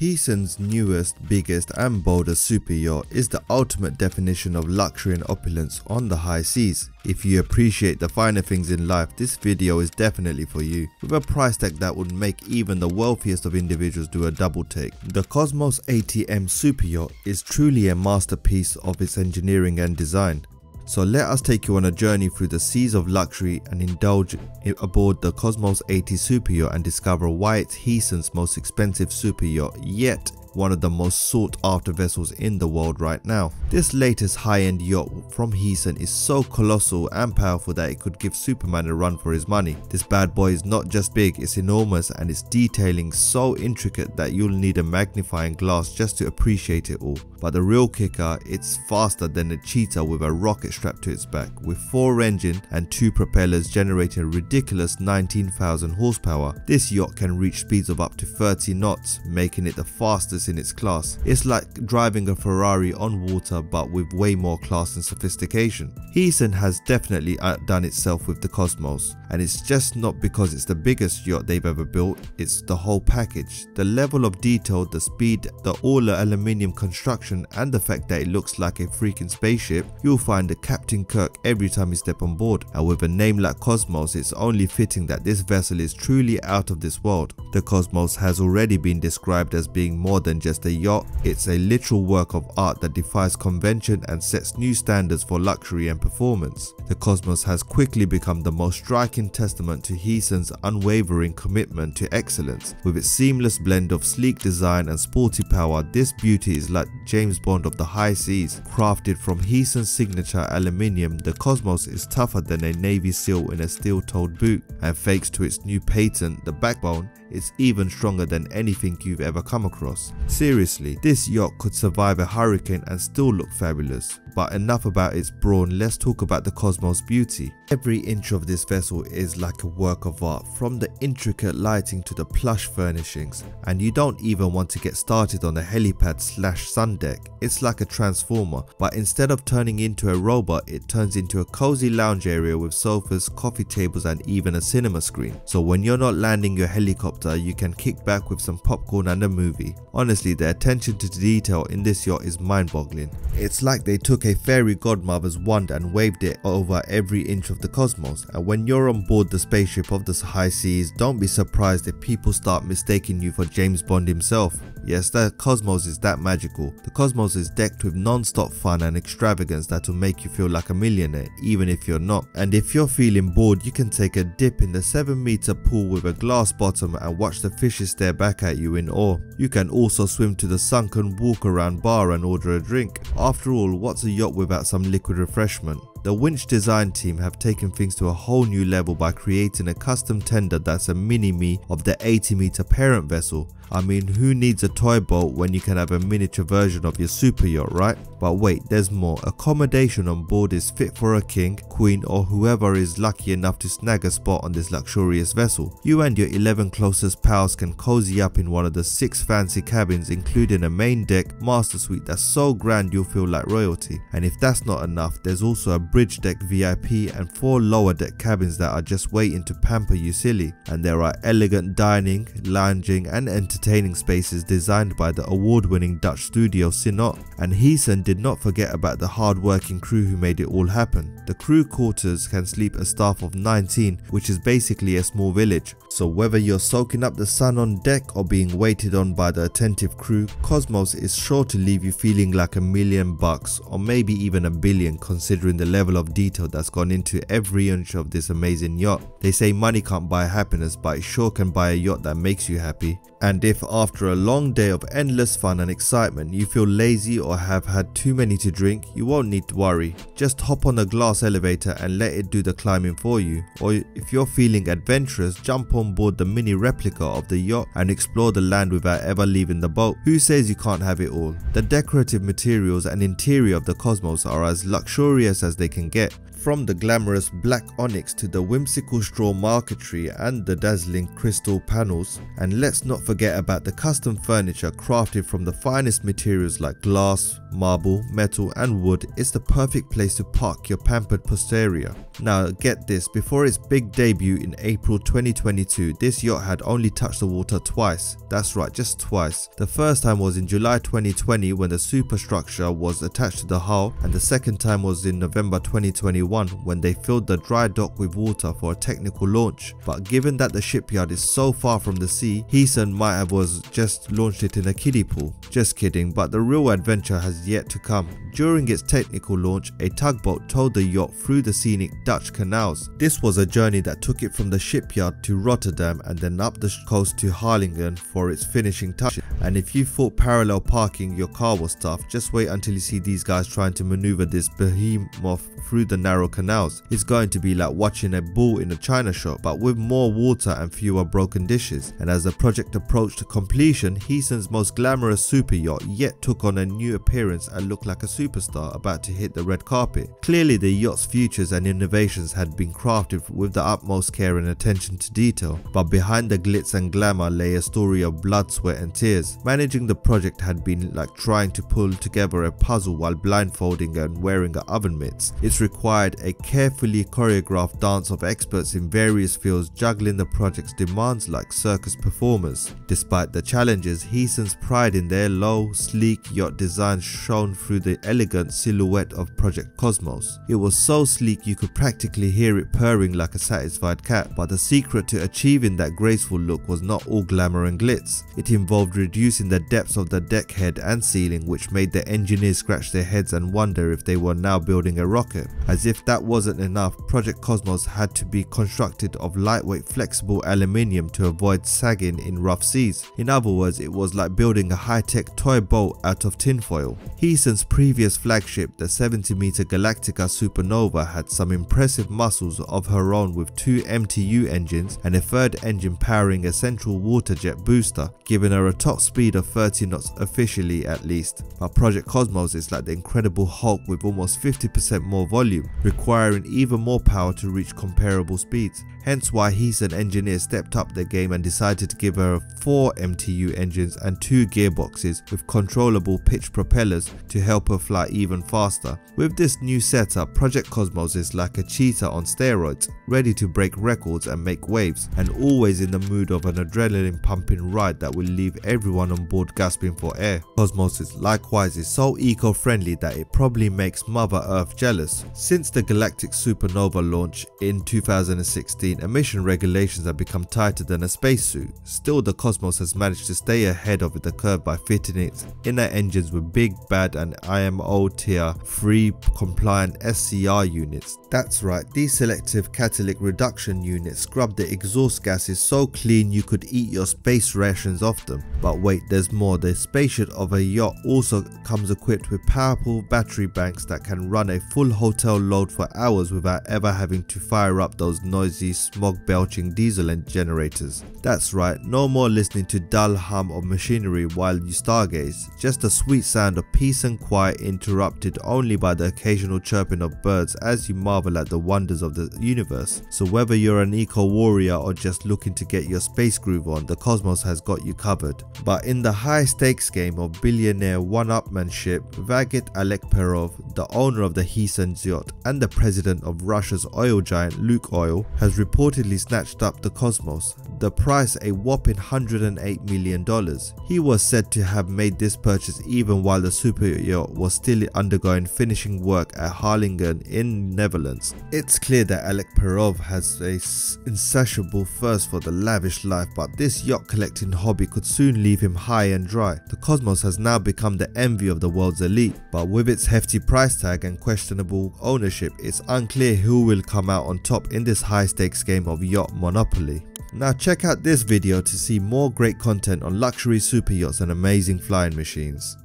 Heesen's newest, biggest and boldest superyacht is the ultimate definition of luxury and opulence on the high seas. If you appreciate the finer things in life, this video is definitely for you. With a price tag that would make even the wealthiest of individuals do a double take, the Cosmos ATM superyacht is truly a masterpiece of its engineering and design. So let us take you on a journey through the seas of luxury and indulge aboard the Cosmos 80 superyacht and discover why it's Heesen's most expensive superyacht, yet one of the most sought after vessels in the world right now. This latest high end yacht from Heesen is so colossal and powerful that it could give Superman a run for his money. This bad boy is not just big, it's enormous and its detailing so intricate that you'll need a magnifying glass just to appreciate it all. But the real kicker, it's faster than a cheetah with a rocket strapped to its back, with 4 engines and 2 propellers generating a ridiculous 19,000 horsepower. This yacht can reach speeds of up to 30 knots, making it the fastest in its class. It's like driving a Ferrari on water, but with way more class and sophistication. Heesen has definitely outdone itself with the Cosmos, and it's just not because it's the biggest yacht they've ever built, it's the whole package. The level of detail, the speed, the all aluminium construction and the fact that it looks like a freaking spaceship. You'll find a Captain Kirk every time you step on board, and with a name like Cosmos, it's only fitting that this vessel is truly out of this world. The Cosmos has already been described as being more than just a yacht, it's a literal work of art that defies convention and sets new standards for luxury and performance. The Cosmos has quickly become the most striking testament to Heesen's unwavering commitment to excellence. With its seamless blend of sleek design and sporty power, this beauty is like James Bond of the high seas. Crafted from Heesen's signature aluminium, the Cosmos is tougher than a Navy SEAL in a steel-toed boot, and thanks to its new patent, the backbone, it's even stronger than anything you've ever come across. Seriously, this yacht could survive a hurricane and still look fabulous. But enough about its brawn, let's talk about the Cosmos beauty. Every inch of this vessel is like a work of art, from the intricate lighting to the plush furnishings, and you don't even want to get started on the helipad / sun deck. It's like a transformer, but instead of turning into a robot, it turns into a cozy lounge area with sofas, coffee tables and even a cinema screen. So when you're not landing your helicopter, you can kick back with some popcorn and a movie. Honestly, the attention to detail in this yacht is mind-boggling. It's like they took a fairy godmother's wand and waved it over every inch of the Cosmos. And when you're on board the spaceship of the high seas, don't be surprised if people start mistaking you for James Bond himself. Yes, the Cosmos is that magical. The Cosmos is decked with non-stop fun and extravagance that will make you feel like a millionaire, even if you're not. And if you're feeling bored, you can take a dip in the 7-meter pool with a glass bottom and watch the fishes stare back at you in awe. You can also swim to the sunken walk-around bar and order a drink. After all, what's a yacht without some liquid refreshment? The winch design team have taken things to a whole new level by creating a custom tender that's a mini-me of the 80-meter parent vessel. I mean, who needs a toy boat when you can have a miniature version of your super yacht, right? But wait, there's more. Accommodation on board is fit for a king, queen or whoever is lucky enough to snag a spot on this luxurious vessel. You and your 11 closest pals can cozy up in one of the 6 fancy cabins, including a main deck master suite that's so grand you'll feel like royalty. And if that's not enough, there's also a bridge deck VIP and 4 lower deck cabins that are just waiting to pamper you silly. And there are elegant dining, lounging and entertaining spaces designed by the award-winning Dutch studio Sinot. And Heesen did not forget about the hard-working crew who made it all happen. The crew quarters can sleep a staff of 19, which is basically a small village. So whether you're soaking up the sun on deck or being waited on by the attentive crew, Cosmos is sure to leave you feeling like $1 million bucks, or maybe even $1 billion, considering the level of detail that's gone into every inch of this amazing yacht. They say money can't buy happiness, but it sure can buy a yacht that makes you happy. And if after a long day of endless fun and excitement you feel lazy or have had too many to drink, you won't need to worry. Just hop on a glass elevator and let it do the climbing for you. Or if you're feeling adventurous, jump on board the mini replica of the yacht and explore the land without ever leaving the boat. Who says you can't have it all? The decorative materials and interior of the Cosmos are as luxurious as they can get. From the glamorous black onyx to the whimsical straw marquetry and the dazzling crystal panels, and let's not forget about the custom furniture crafted from the finest materials like glass, marble, metal and wood. It's the perfect place to park your pampered posterior. Now get this, before its big debut in April 2022, this yacht had only touched the water twice. That's right, just twice. The first time was in July 2020 when the superstructure was attached to the hull, and the second time was in November 2021 when they filled the dry dock with water for a technical launch. But given that the shipyard is so far from the sea, Heesen might have just launched it in a kiddie pool. Just kidding, but the real adventure has yet to come. During its technical launch, a tugboat towed the yacht through the scenic Dutch canals. This was a journey that took it from the shipyard to Rotterdam and then up the coast to Harlingen for its finishing touch. And if you thought parallel parking your car was tough, just wait until you see these guys trying to maneuver this behemoth through the narrow canals. It's going to be like watching a bull in a china shop, but with more water and fewer broken dishes. And as the project approached completion, Heesen's most glamorous super yacht yet took on a new appearance and looked like a superstar about to hit the red carpet. Clearly the yacht's futures and innovations had been crafted with the utmost care and attention to detail, but behind the glitz and glamour lay a story of blood, sweat and tears. Managing the project had been like trying to pull together a puzzle while blindfolding and wearing an oven mitts. It's required a carefully choreographed dance of experts in various fields juggling the project's demands like circus performers. Despite the challenges, Heesen's pride in their low, sleek yacht design shone through the elegant silhouette of Project Cosmos. It was so sleek you could practically hear it purring like a satisfied cat, but the secret to achieving that graceful look was not all glamour and glitz. It involved reducing the depths of the deck head and ceiling, which made the engineers scratch their heads and wonder if they were now building a rocket. As if that wasn't enough, Project Cosmos had to be constructed of lightweight flexible aluminium to avoid sagging in rough seas. In other words, it was like building a high-tech toy boat out of tinfoil. Heesen's previous flagship, the 70-meter Galactica Supernova, had some impressive muscles of her own with 2 MTU engines and a third engine powering a central water jet booster, giving her a top speed of 30 knots officially at least. But Project Cosmos is like the Incredible Hulk with almost 50% more volume, requiring even more power to reach comparable speeds. Hence why Heesen engineers stepped up their game and decided to give her 4 MTU engines and 2 gearboxes with controllable pitch propellers to help her fly even faster. With this new setup, Project Cosmos is like a cheetah on steroids, ready to break records and make waves, and always in the mood of an adrenaline pumping ride that will leave everyone on board gasping for air. Cosmos is likewise so eco-friendly that it probably makes Mother Earth jealous. Since the Galactic Supernova launch in 2016, emission regulations have become tighter than a spacesuit. Still, the Cosmos has managed to stay ahead of the curve by fitting its inner engines with big, bad and IMO tier 3 compliant SCR units. That's right, these selective catalytic reduction units scrub the exhaust gases so clean you could eat your space rations off them. But wait, there's more. The spaceship of a yacht also comes equipped with powerful battery banks that can run a full hotel load for hours without ever having to fire up those noisy smog-belching diesel and generators. That's right, no more listening to dull hum of machinery while you stargaze, just the sweet sound of peace and quiet interrupted only by the occasional chirping of birds as you marvel at the wonders of the universe. So whether you're an eco-warrior or just looking to get your space groove on, the Cosmos has got you covered. But in the high-stakes game of billionaire one-upmanship, Vagit Alekperov, the owner of the Heesen's yacht and the president of Russia's oil giant Lukoil, has reportedly snatched up the Cosmos, the price a whopping $108 million. He was said to have made this purchase even while the super yacht was still undergoing finishing work at Harlingen in Netherlands. It's clear that Alekperov has an insatiable thirst for the lavish life, but this yacht collecting hobby could soon leave him high and dry. The Cosmos has now become the envy of the world's elite, but with its hefty price tag and questionable ownership, it's unclear who will come out on top in this high-stakes game of yacht monopoly. Now check out this video to see more great content on luxury super yachts and amazing flying machines.